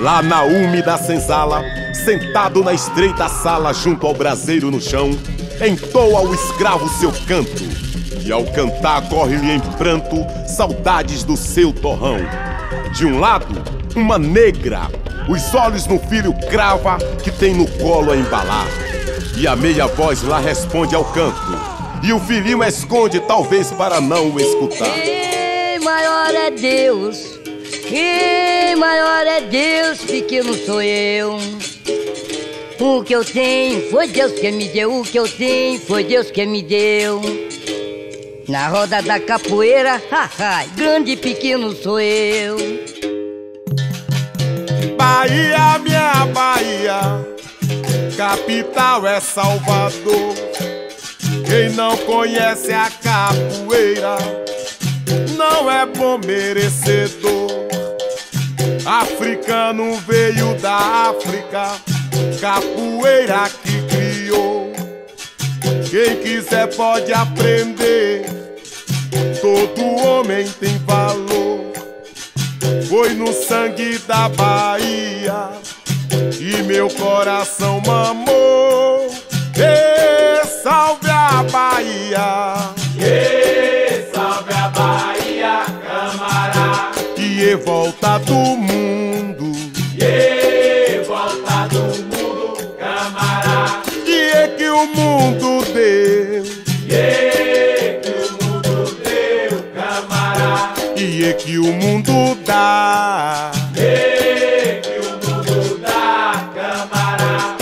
Lá na úmida senzala, sentado na estreita sala, junto ao braseiro no chão, entoa o escravo seu canto, e ao cantar corre-lhe em pranto saudades do seu torrão. De um lado, uma negra, os olhos no filho crava, que tem no colo a embalar, e a meia voz lá responde ao canto, e o filhinho esconde, talvez para não o escutar. Ei, maior é Deus, quem maior é Deus, pequeno sou eu. O que eu tenho foi Deus que me deu, o que eu tenho foi Deus que me deu. Na roda da capoeira, haha, grande e pequeno sou eu. Bahia, minha Bahia, capital é Salvador. Quem não conhece a capoeira não é bom merecedor. Africano veio da África, capoeira que criou. Quem quiser pode aprender, todo homem tem valor. Foi no sangue da Bahia e meu coração mamou. Ê, salve a Bahia, ê, salve a Bahia, camará, que é volta do mundo, é volta do mundo, camará, que o mundo deu, que o mundo deu, camará, que o mundo dá, que o mundo dá, camará.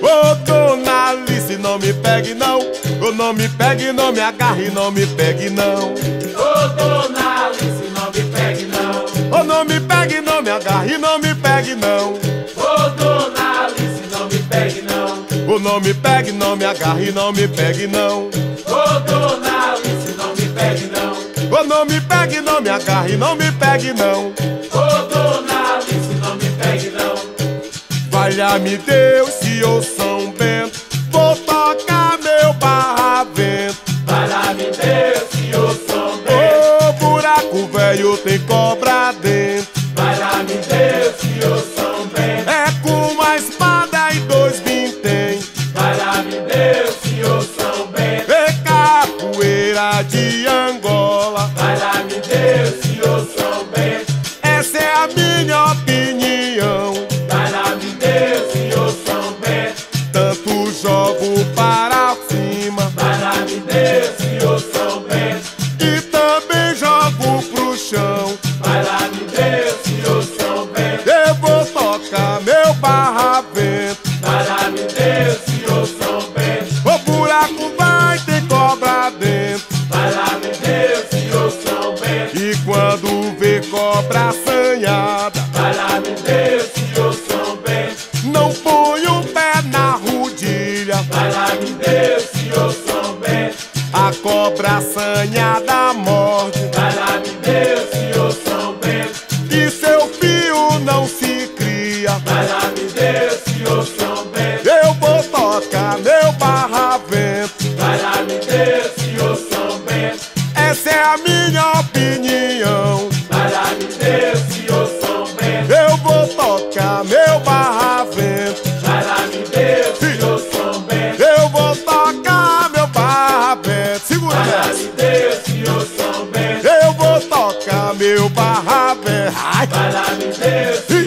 Ô, dona Alice, não me pegue não, ô, não me pegue, não me agarre, não me pegue não. Ô, dona Alice, não me pegue não, ô, não me pegue, não me agarre, não me pegue não. Ô, dona Alice, não me pegue não, ô, não me pegue, não me agarre, não me pegue não. Ô, dona Alice, não me pegue não, ô, não me pegue, não me agarre, não me pegue não. Ô, dona Alice, não me pegue não. Valha-me Deus se eu São Bento vou tocar meu barravento. Valha-me Deus se eu São Bento, ô, buraco velho tem cobra dentro. Valha-me Deus se eu São Bento, de Angola. Valha-me Deus, senhor São Bento, essa é a minha opinião. Valha-me Deus, senhor São Bento, tanto jogo para cima. Valha-me Deus, senhor São Bento, e também jogo pro chão. Valha-me Deus, senhor São Bento, eu vou tocar meu barravento. Valha-me Deus, senhor São Bento, o buraco vai ter cobra dentro. Valha-me Deus, senhor São Bento, e quando vê cobra assanhada, valha-me Deus, senhor São Bento, não põe o pé na rodilha. Valha-me Deus, senhor São Bento, a cobra assanhada morde. Valha-me Deus, senhor São Bento, e seu fio não se cria. Valha-me Deus, senhor São Bento, eu vou tocar meu barravento. Valha-me Deus, senhor São Bento, essa é a minha opinião. Valha-me Deus, senhor São Bento, eu vou tocar meu barravento. Valha-me Deus, senhor São Bento, eu vou tocar meu barravento. Segura essa. Valha-me Deus, senhor São Bento, eu vou tocar meu barravento. Valha-me Deus.